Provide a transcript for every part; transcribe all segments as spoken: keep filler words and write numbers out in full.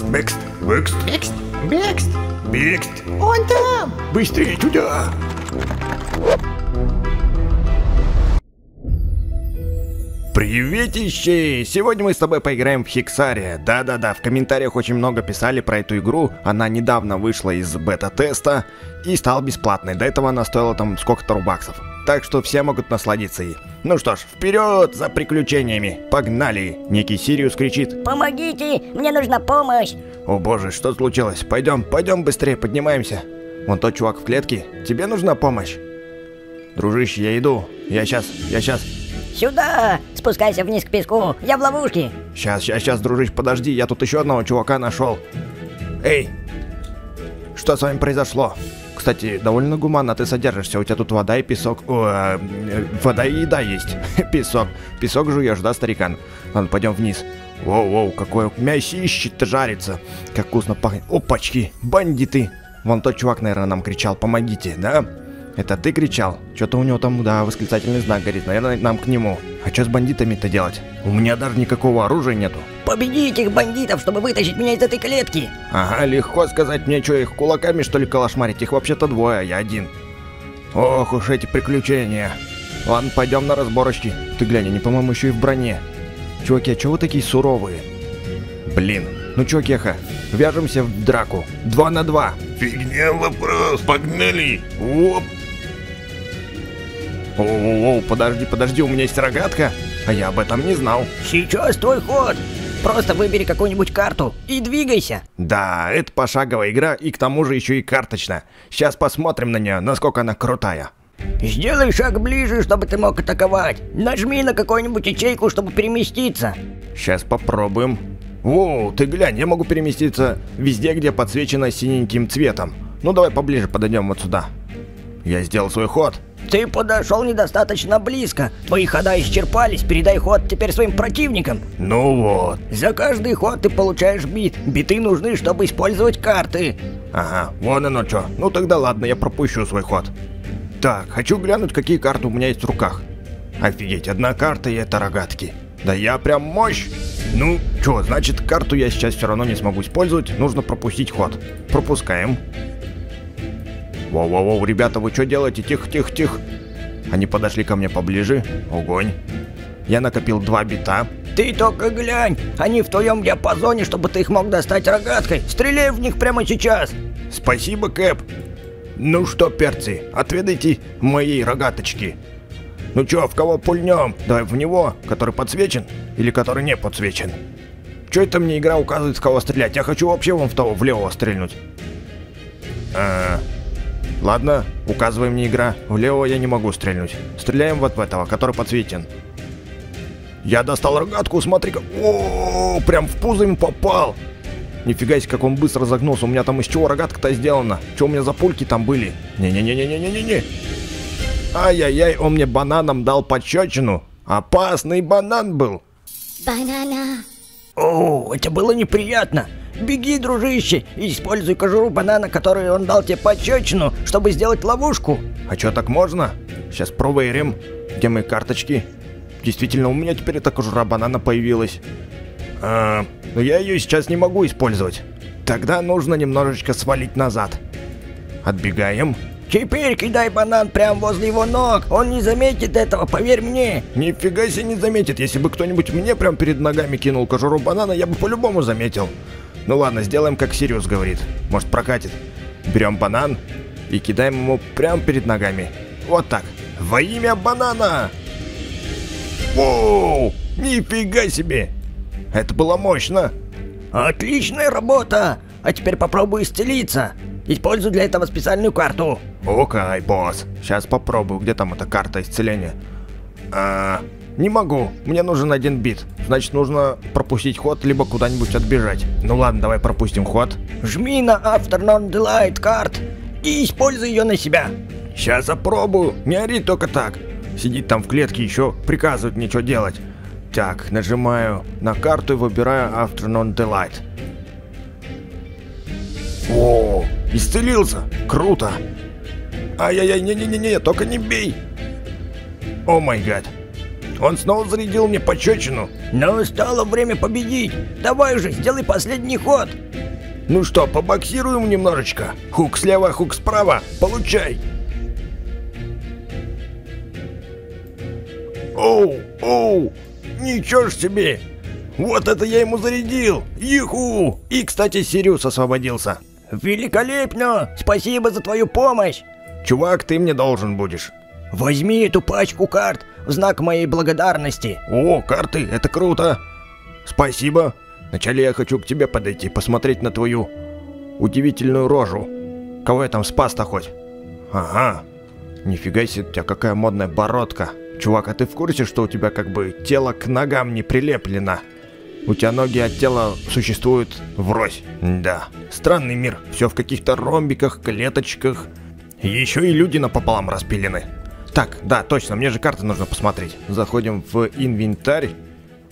Бекст. Бекст. Бекст. Бекст. Бекст. Бекст. Он там. Быстрее туда. Приветище! Сегодня мы с тобой поиграем в Хексария. Да-да-да, в комментариях очень много писали про эту игру. Она недавно вышла из бета-теста и стала бесплатной. До этого она стоила там сколько-то рубаксов. Так что все могут насладиться ей. Ну что ж, вперед за приключениями. Погнали! Некий Сириус кричит: помогите! Мне нужна помощь! О боже, что случилось? Пойдем, пойдем быстрее, поднимаемся. Вон тот чувак в клетке. Тебе нужна помощь? Дружище, я иду. Я сейчас, я сейчас... Сюда! Спускайся вниз к песку, я в ловушке. Сейчас, сейчас, сейчас, дружище, подожди, я тут еще одного чувака нашел. Эй! Что с вами произошло? Кстати, довольно гуманно ты содержишься, у тебя тут вода и песок... О, э, вода и еда есть. Песок. Песок жуешь, да, старикан? Ладно, пойдем вниз. Воу-воу, какое мясище-то жарится. Как вкусно пахнет. Опачки, бандиты. Вон тот чувак, наверное, нам кричал, помогите, да? Это ты кричал? Что-то у него там, да, восклицательный знак горит. Наверное, нам к нему. А что с бандитами-то делать? У меня даже никакого оружия нету. Победите их бандитов, чтобы вытащить меня из этой клетки. Ага, легко сказать мне, что их кулаками, что ли, калашмарить? Их вообще-то двое, а я один. Ох уж эти приключения. Ладно, пойдем на разборочки. Ты глянь, они, по-моему, еще и в броне. Чуваки, а чего вы такие суровые? Блин. Ну чё, Кеха, вяжемся в драку. Два на два. Фигня вопрос, погнали. Оп. Оу-оу-оу, подожди, подожди, у меня есть рогатка, а я об этом не знал. Сейчас твой ход. Просто выбери какую-нибудь карту и двигайся. Да, это пошаговая игра и к тому же еще и карточная. Сейчас посмотрим на нее, насколько она крутая. Сделай шаг ближе, чтобы ты мог атаковать. Нажми на какую-нибудь ячейку, чтобы переместиться. Сейчас попробуем. Воу, ты глянь, я могу переместиться везде, где подсвечено синеньким цветом. Ну давай поближе подойдем вот сюда. Я сделал свой ход. Ты подошел недостаточно близко. Твои хода исчерпались, передай ход теперь своим противникам. Ну вот. За каждый ход ты получаешь бит. Биты нужны, чтобы использовать карты. Ага, вон оно что. Ну тогда ладно, я пропущу свой ход. Так, хочу глянуть, какие карты у меня есть в руках. Офигеть, одна карта и это рогатки. Да я прям мощь. Ну, чё, значит, карту я сейчас все равно не смогу использовать. Нужно пропустить ход. Пропускаем. Воу-воу-воу, ребята, вы что делаете? Тихо-тихо-тихо. Они подошли ко мне поближе. Огонь. Я накопил два бита. Ты только глянь. Они в твоем диапазоне, чтобы ты их мог достать рогаткой. Стреляй в них прямо сейчас. Спасибо, Кэп. Ну что, перцы, отведайте моей рогаточки. Ну чё, в кого пульнем? Давай в него, который подсвечен или который не подсвечен. Чё это мне игра указывает, с кого стрелять? Я хочу вообще вон в того, влево стрельнуть. А-а-а. Ладно, указывай мне игра. Влево я не могу стрельнуть. Стреляем вот в этого, который подсвечен. Я достал рогатку, смотри-ка. О-о-о, прям в пузо им попал. Нифига себе, как он быстро загнулся. У меня там из чего рогатка-то сделана? Чё у меня за пульки там были? Не-не-не-не-не-не-не-не. Ай-яй-яй, он мне бананом дал пощечину. Опасный банан был. Банана. О, это было неприятно. Беги, дружище, и используй кожуру банана, которую он дал тебе пощечину, чтобы сделать ловушку. А что, так можно? Сейчас проверим. Где мои карточки? Действительно, у меня теперь эта кожура банана появилась. А, но я ее сейчас не могу использовать. Тогда нужно немножечко свалить назад. Отбегаем. Теперь кидай банан прямо возле его ног. Он не заметит этого, поверь мне. Нифига себе не заметит. Если бы кто-нибудь мне прям перед ногами кинул кожуру банана, я бы по-любому заметил. Ну ладно, сделаем, как Сириус говорит. Может, прокатит. Берем банан и кидаем ему прямо перед ногами. Вот так. Во имя банана! Воу! Нифига себе! Это было мощно! Отличная работа! А теперь попробуй исцелиться. Используй для этого специальную карту. Окей, босс. Сейчас попробую. Где там эта карта исцеления? А, не могу. Мне нужен один бит. Значит, нужно пропустить ход, либо куда-нибудь отбежать. Ну ладно, давай пропустим ход. Жми на Afternoon Delight карт и используй ее на себя. Сейчас опробую. Не ори только так. Сидит там в клетке, еще приказывает мне что делать. Так, нажимаю на карту и выбираю Afternoon Delight. О, исцелился! Круто! Ай-яй-яй, не-не-не-не, только не бей! О май гад! Он снова зарядил мне пощечину! Но настало время победить. Давай же, сделай последний ход. Ну что, побоксируем немножечко. Хук слева, хук справа. Получай. Оу, оу. Ничего ж себе. Вот это я ему зарядил. Иху. И, кстати, Сириус освободился. Великолепно. Спасибо за твою помощь. Чувак, ты мне должен будешь. Возьми эту пачку карт в знак моей благодарности. О, карты, это круто. Спасибо. Вначале я хочу к тебе подойти, посмотреть на твою удивительную рожу. Кого я там спас-то хоть? Ага. Нифига себе, у тебя какая модная бородка. Чувак, а ты в курсе, что у тебя как бы тело к ногам не прилеплено? У тебя ноги от тела существуют врозь. Да. Странный мир. Все в каких-то ромбиках, клеточках. Еще и люди напополам распилены. Так, да, точно, мне же карты нужно посмотреть. Заходим в инвентарь.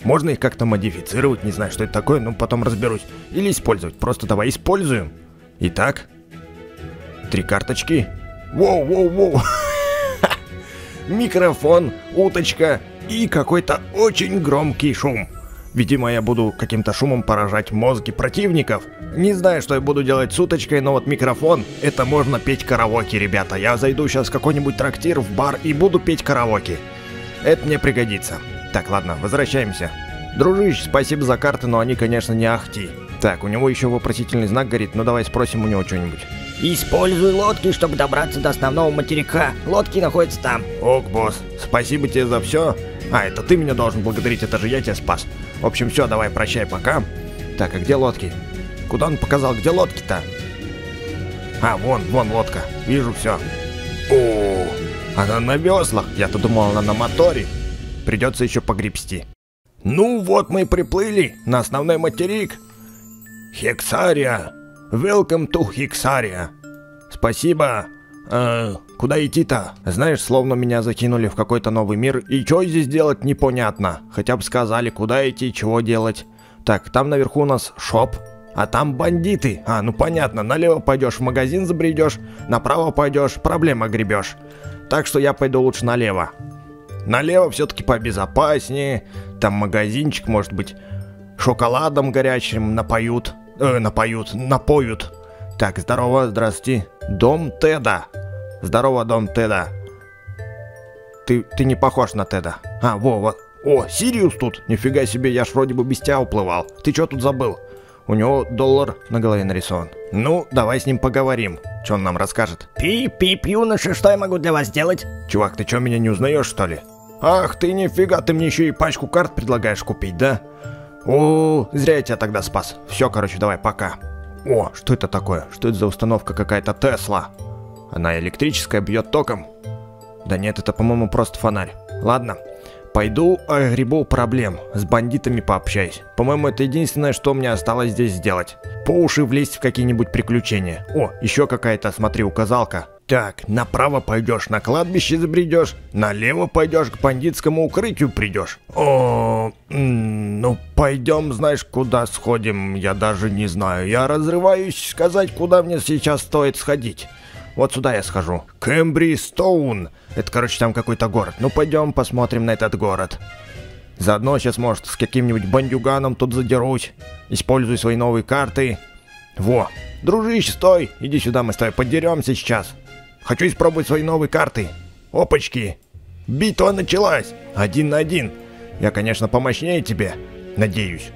Можно их как-то модифицировать, не знаю, что это такое, но потом разберусь. Или использовать, просто давай используем. Итак, три карточки. Воу-воу-воу. Микрофон, уточка и какой-то очень громкий шум. Видимо, я буду каким-то шумом поражать мозги противников. Не знаю, что я буду делать с уточкой, но вот микрофон, это можно петь караоке, ребята. Я зайду сейчас в какой-нибудь трактир, в бар и буду петь караоке. Это мне пригодится. Так, ладно, возвращаемся. Дружище, спасибо за карты, но они, конечно, не ахти. Так, у него еще вопросительный знак горит, ну давай спросим у него что-нибудь. Используй лодки, чтобы добраться до основного материка. Лодки находятся там. Ок, босс, спасибо тебе за все. А, это ты меня должен благодарить, это же я тебя спас. В общем, все, давай, прощай, пока. Так, а где лодки? Куда он показал, где лодки-то? А, вон, вон лодка. Вижу все. О, она на веслах. Я-то думал, она на моторе. Придется еще погребсти. Ну вот мы и приплыли на основной материк. Хексария. Welcome to Хексария. Спасибо. Э, куда идти-то? Знаешь, словно меня закинули в какой-то новый мир. И что здесь делать, непонятно. Хотя бы сказали, куда идти, чего делать. Так, там наверху у нас шоп. А там бандиты. А, ну понятно, налево пойдешь, в магазин забредешь. Направо пойдешь, проблема гребешь. Так что я пойду лучше налево. Налево все-таки побезопаснее. Там магазинчик, может быть, шоколадом горячим напоют. Э, напоют, напоют. Так, здорово, здрасте. Дом Теда. Здорово, дом Теда. Ты, ты не похож на Теда. А, во, вот. О, Сириус тут. Нифига себе, я ж вроде бы без тебя уплывал. Ты что тут забыл? У него доллар на голове нарисован. Ну, давай с ним поговорим. Что он нам расскажет? Пип-пип, юноша, что я могу для вас сделать? Чувак, ты что, меня не узнаешь, что ли? Ах ты, нифига, ты мне еще и пачку карт предлагаешь купить, да? О, зря я тебя тогда спас. Все, короче, давай, пока. О, что это такое? Что это за установка какая-то Тесла? Она электрическая, бьет током. Да нет, это, по-моему, просто фонарь. Ладно. Пойду гребу проблем, с бандитами пообщаюсь. По-моему, это единственное, что мне осталось здесь сделать. По уши влезть в какие-нибудь приключения. О, еще какая-то, смотри, указалка. Так, направо пойдешь, на кладбище забредешь, налево пойдешь, к бандитскому укрытию придешь. О, ну пойдем, знаешь, куда сходим, я даже не знаю. Я разрываюсь сказать, куда мне сейчас стоит сходить. Вот сюда я схожу. Кэмбри-Стоун. Это, короче, там какой-то город. Ну, пойдем посмотрим на этот город. Заодно сейчас, может, с каким-нибудь бандюганом тут задерусь. Используй свои новые карты. Во. Дружище, стой. Иди сюда, мы с тобой подеремся сейчас. Хочу испробовать свои новые карты. Опачки. Битва началась. Один на один. Я, конечно, помощнее тебе. Надеюсь.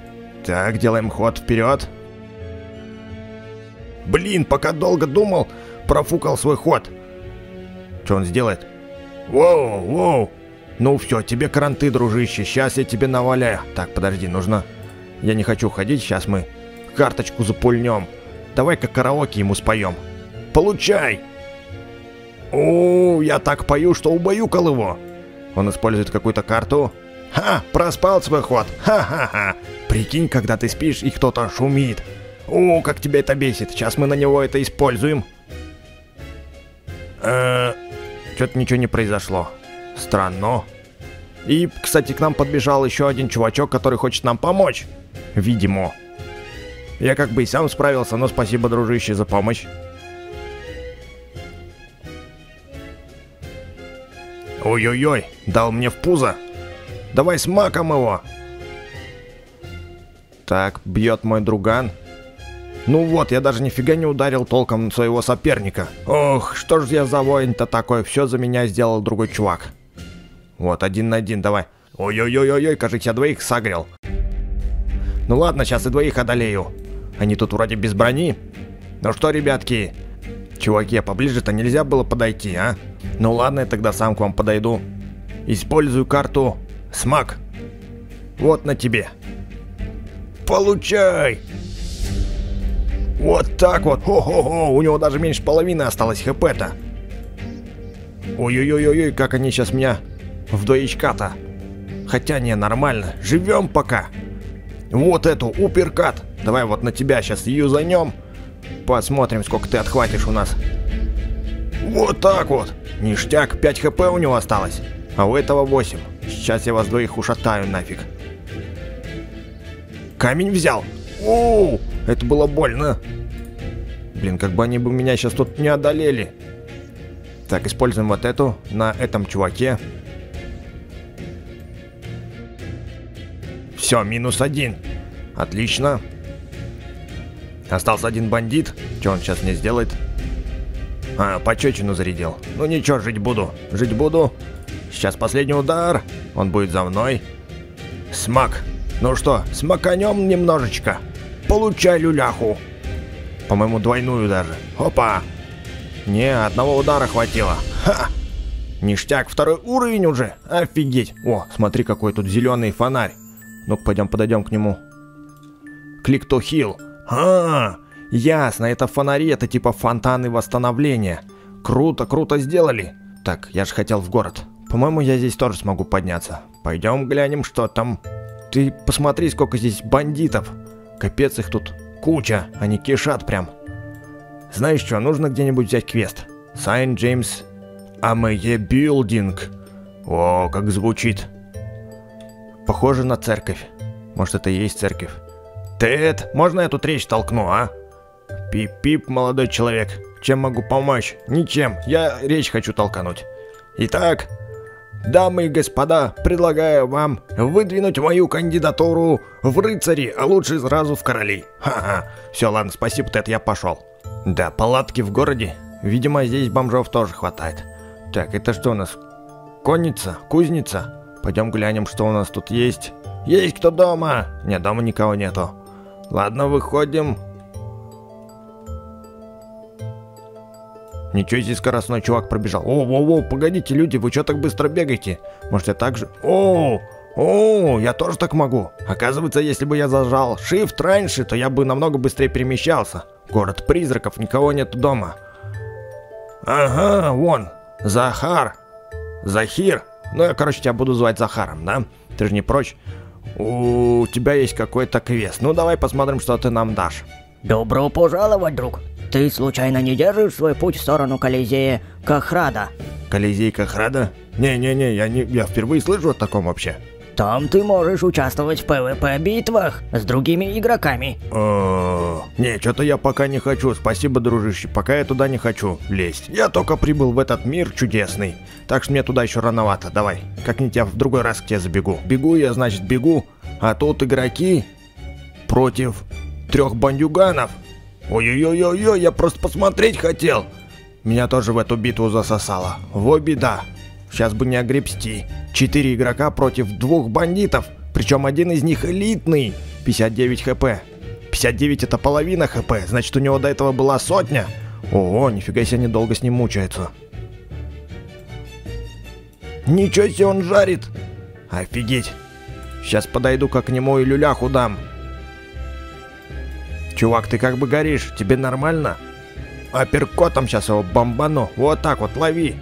Так, делаем ход вперед. Блин, пока долго думал, профукал свой ход. Что он сделает? Воу, воу. Ну все, тебе каранты, дружище. Сейчас я тебе наваляю. Так, подожди, нужно... Я не хочу ходить, сейчас мы карточку запульнем. Давай-ка караоке ему споем. Получай! О, я так пою, что убаюкал его. Он использует какую-то карту. Ха, проспал свой ход. Ха-ха-ха. Прикинь, когда ты спишь и кто-то шумит. О, как тебя это бесит. Сейчас мы на него это используем. Что-то ничего не произошло. Странно. И, кстати, к нам подбежал еще один чувачок, который хочет нам помочь. Видимо. Я как бы и сам справился, но спасибо, дружище, за помощь. Ой-ой-ой, дал мне в пузо. Давай смаком его. Так, бьет мой друган. Ну вот, я даже нифига не ударил толком своего соперника. Ох, что ж я за воин-то такой? Все за меня сделал другой чувак. Вот, один на один, давай. Ой-ой-ой-ой-ой, кажется, я двоих согрел. Ну ладно, сейчас и двоих одолею. Они тут вроде без брони. Ну что, ребятки? Чуваки, поближе-то нельзя было подойти, а? Ну ладно, я тогда сам к вам подойду. Использую карту Смак. Вот на тебе. Получай! Вот так вот. Хо-хо-хо, у него даже меньше половины осталось хп-то. Ой-ой-ой-ой, как они сейчас меня в двоечка-то. Хотя не, нормально. Живем пока. Вот эту, уперкат. Давай вот на тебя сейчас юзанем. Посмотрим, сколько ты отхватишь у нас. Вот так вот. Ништяк, пять хп у него осталось. А у этого восемь. Сейчас я вас двоих ушатаю нафиг. Камень взял. Оу, это было больно. Блин, как бы они бы меня сейчас тут не одолели. Так, используем вот эту на этом чуваке. Все, минус один. Отлично. Остался один бандит. Что он сейчас мне сделает? А, пощечину зарядил. Ну ничего, жить буду. Жить буду. Сейчас последний удар. Он будет за мной. Смак. Ну что, смаканем немножечко. Получай люляху. По-моему, двойную даже. Опа. Не, одного удара хватило. Ха. Ништяк, второй уровень уже. Офигеть. О, смотри, какой тут зеленый фонарь. Ну-ка, пойдем, подойдем к нему. Клик to heal. А, ясно, это фонари, это типа фонтаны восстановления. Круто, круто сделали. Так, я же хотел в город. По-моему, я здесь тоже смогу подняться. Пойдем глянем, что там. Ты посмотри, сколько здесь бандитов. Капец, их тут куча. Они кишат прям. Знаешь что, нужно где-нибудь взять квест. Сайн Джеймс Амэйе Билдинг. О, как звучит. Похоже на церковь. Может, это и есть церковь. Тед, можно я тут речь толкну, а? Пип-пип, молодой человек. Чем могу помочь? Ничем. Я речь хочу толкануть. Итак, дамы и господа, предлагаю вам выдвинуть мою кандидатуру в рыцари, а лучше сразу в короли. Ха-ха. Все, ладно, спасибо, Тед, я пошел. Да, палатки в городе. Видимо, здесь бомжов тоже хватает. Так, это что у нас? Конница? Кузница? Пойдем глянем, что у нас тут есть. Есть кто дома? Нет, дома никого нету. Ладно, выходим. Ничего себе, скоростной чувак пробежал. О-о-о, погодите, люди, вы что так быстро бегаете? Может, я так же? О, о, я тоже так могу. Оказывается, если бы я зажал Shift раньше, то я бы намного быстрее перемещался. Город призраков, никого нету дома. Ага, вон, Захар. Захир. Ну, я, короче, тебя буду звать Захаром, да? Ты же не прочь? У тебя есть какой-то квест. Ну, давай посмотрим, что ты нам дашь. Добро пожаловать, друг. Ты случайно не держишь свой путь в сторону Колизея Кахрада? Колизей Кахрада? Не-не-не, я не, я впервые слышу о таком вообще. Там ты можешь участвовать в пэ вэ пэ-битвах с другими игроками. О-о-о. Не, что-то я пока не хочу. Спасибо, дружище. Пока я туда не хочу лезть. Я только прибыл в этот мир чудесный. Так что мне туда еще рановато. Давай, как-нибудь я в другой раз к тебе забегу. Бегу я, значит, бегу. А тут игроки против трех бандюганов. Ой-ой-ой-ой, я просто посмотреть хотел. Меня тоже в эту битву засосало. Во беда. Сейчас бы не огребсти. Четыре игрока против двух бандитов. Причем один из них элитный. пятьдесят девять хп. пятьдесят девять это половина хп. Значит, у него до этого была сотня. Ого, нифига себе, недолго с ним мучается. Ничего себе, он жарит. Офигеть. Сейчас подойду-ка к нему и люляху дам. Чувак, ты как бы горишь. Тебе нормально? Апперкотом сейчас его бомбану. Вот так вот, лови.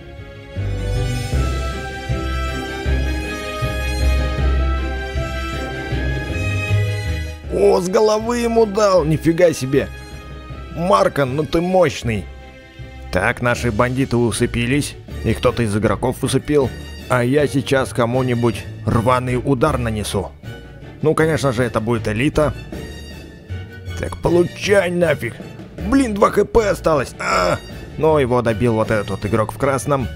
О, с головы ему дал, нифига себе. Маркан, ну ты мощный. Так, наши бандиты усыпились. И кто-то из игроков усыпил. А я сейчас кому-нибудь рваный удар нанесу. Ну, конечно же, это будет элита. Так, получай нафиг. Блин, два хп осталось. А! Но его добил вот этот вот игрок в красном.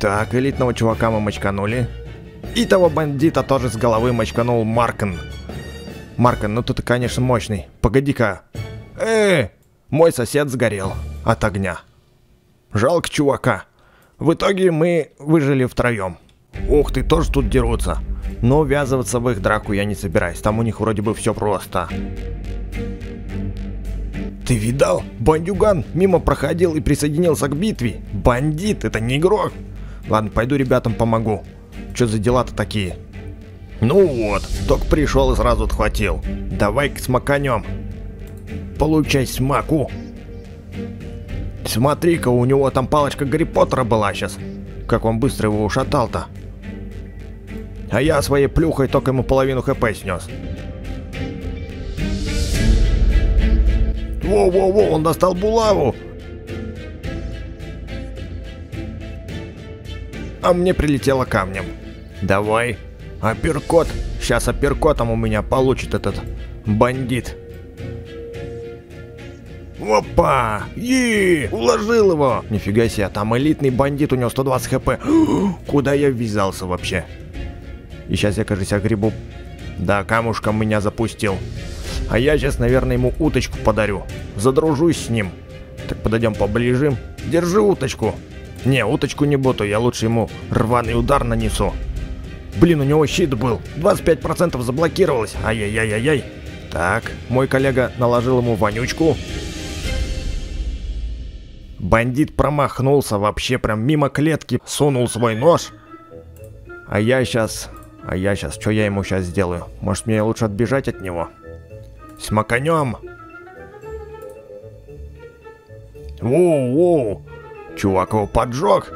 Так, элитного чувака мы мочканули. И того бандита тоже с головы мочканул Маркан. Марко, ну ты-то, конечно, мощный. Погоди-ка. Э, мой сосед сгорел от огня. Жалко чувака. В итоге мы выжили втроем. Ух ты, тоже тут дерутся. Но ввязываться в их драку я не собираюсь. Там у них вроде бы все просто. Ты видал? Бандюган мимо проходил и присоединился к битве. Бандит, это не игрок. Ладно, пойду ребятам помогу. Че за дела-то такие? Ну вот, только пришел и сразу отхватил. Давай-ка смаканем. Получай смаку. Смотри-ка, у него там палочка Гарри Поттера была сейчас. Как он быстро его ушатал-то. А я своей плюхой только ему половину хп снес. Во-во-во, он достал булаву. А мне прилетело камнем. Давай. Апперкот. Сейчас апперкотом у меня получит этот бандит. Опа! И уложил его! Нифига себе, там элитный бандит, у него сто двадцать хп. Куда я ввязался вообще? И сейчас я, кажется, грибу. Да, камушком меня запустил. А я сейчас, наверное, ему уточку подарю. Задружусь с ним. Так, подойдем поближе. Держи уточку. Не, уточку не буду, я лучше ему рваный удар нанесу. Блин, у него щит был. двадцать пять процентов заблокировалось. Ай-яй-яй-яй-яй. Так, мой коллега наложил ему вонючку. Бандит промахнулся вообще, прям мимо клетки сунул свой нож. А я сейчас... А я сейчас... Что я ему сейчас сделаю? Может, мне лучше отбежать от него? Смаканем! Воу-воу! Чувак его поджег!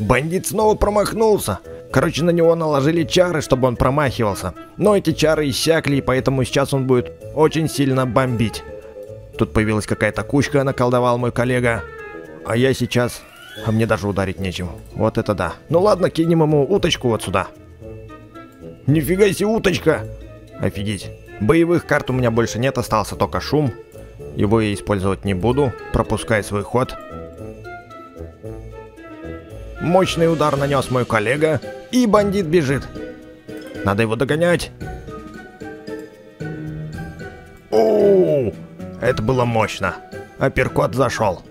Бандит снова промахнулся. Короче, на него наложили чары, чтобы он промахивался. Но эти чары иссякли, и поэтому сейчас он будет очень сильно бомбить. Тут появилась какая-то кучка, наколдовал мой коллега. А я сейчас... А мне даже ударить нечем. Вот это да. Ну ладно, кинем ему уточку вот сюда. Нифига себе, уточка! Офигеть. Боевых карт у меня больше нет, остался только шум. Его я использовать не буду. Пропускай свой ход. Мощный удар нанес мой коллега. И бандит бежит. Надо его догонять. Оу! Это было мощно. Апперкот зашел.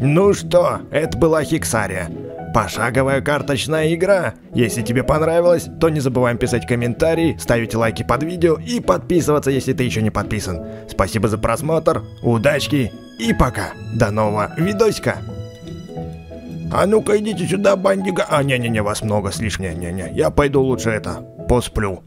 Ну что, это была Хексария. Пошаговая карточная игра. Если тебе понравилось, то не забываем писать комментарии, ставить лайки под видео и подписываться, если ты еще не подписан. Спасибо за просмотр, удачки и пока. До нового видосика. А ну-ка идите сюда, бандига. А, не-не-не, вас много, слишком. Не-не-не, я пойду лучше это, посплю.